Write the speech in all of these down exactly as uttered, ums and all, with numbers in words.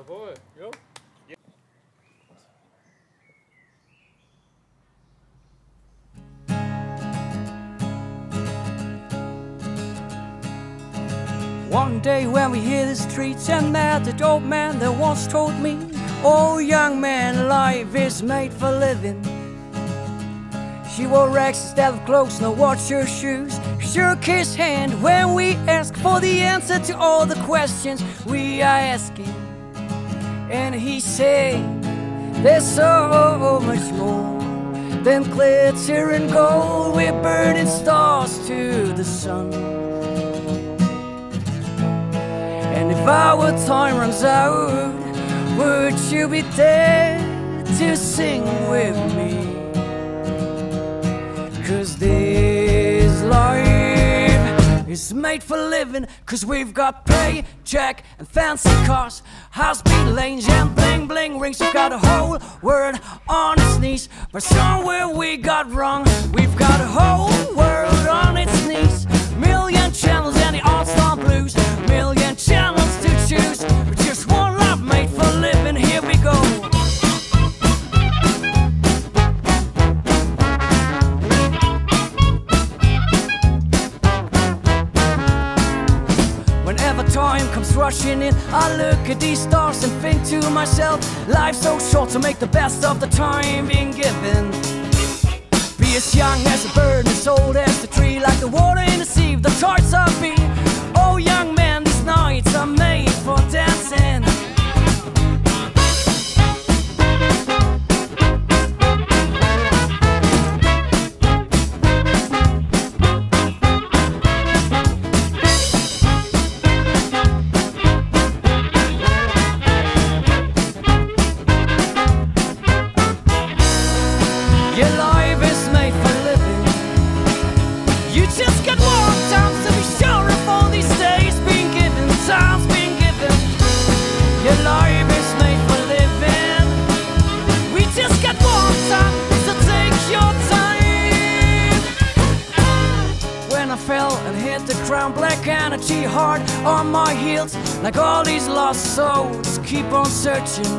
Oh boy, go. Yeah. One day when we hit the streets and met the old man that once told me, "Oh young man, life is made for living." She wore rags instead of clothes, no watch or shoes. Shook his hand when we asked for the answer to all the questions we are asking. And he said, "There's so much more than glitter and gold. We're burning stars to the sun. And if our time runs out, would you be there to sing with me? 'Cause this life is made for living. 'Cause we've got paycheck and fancy cars, high-speed lanes and bling-bling rings. We've got a whole world on its knees, but somewhere we got wrong. We've got a whole world on its knees. Million channels and the all-star blues, million channels to choose, but just one life made for living. Here we go." Time comes rushing in, I look at these stars and think to myself, life's so short, to make the best of the time being given. Be as young as a bird, as old as the tree, like the water in the sea, the charts are me. Oh young man, these nights are made for dancing. Black energy hard on my heels, like all these lost souls, keep on searching.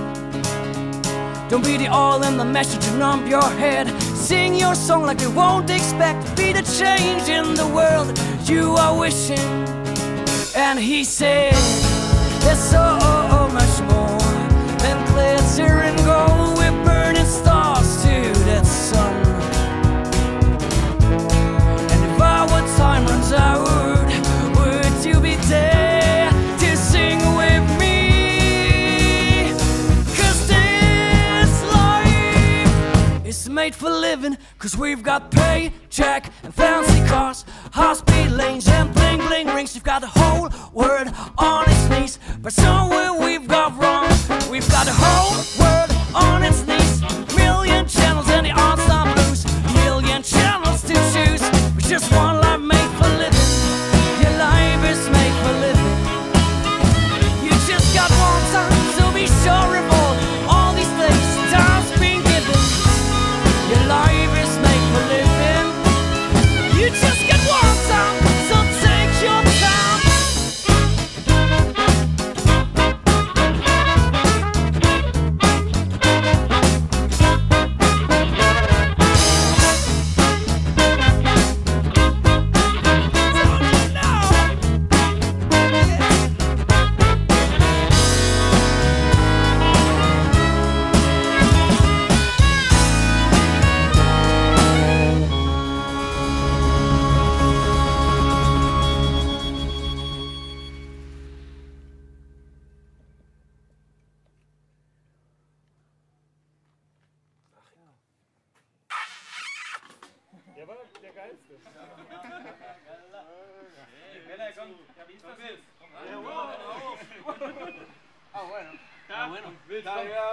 Don't be the all and the measure to numb your head. Sing your song like you won't expect to be the change in the world you are wishing. And he said, "There's so much more than glitter and gold. We're burning stars to that sun. And if our time runs out, made for living, 'cause we've got paycheck and fancy cars, high-speed lanes and bling-bling rings. We've got the whole world on its knees, but somewhere we've got wrong. We've got the whole world on its knees. Million channels and the all-star blues, million channels to choose, but just one life made for living. Your life is made for living. You just got one time, so be sure of all. All these things, time's been given. Your life is made for living. You just get one time, so take your time." Der war der Geilste. Hey, komm, Kapitän, was ist? Ah, bueno. Ah, bueno.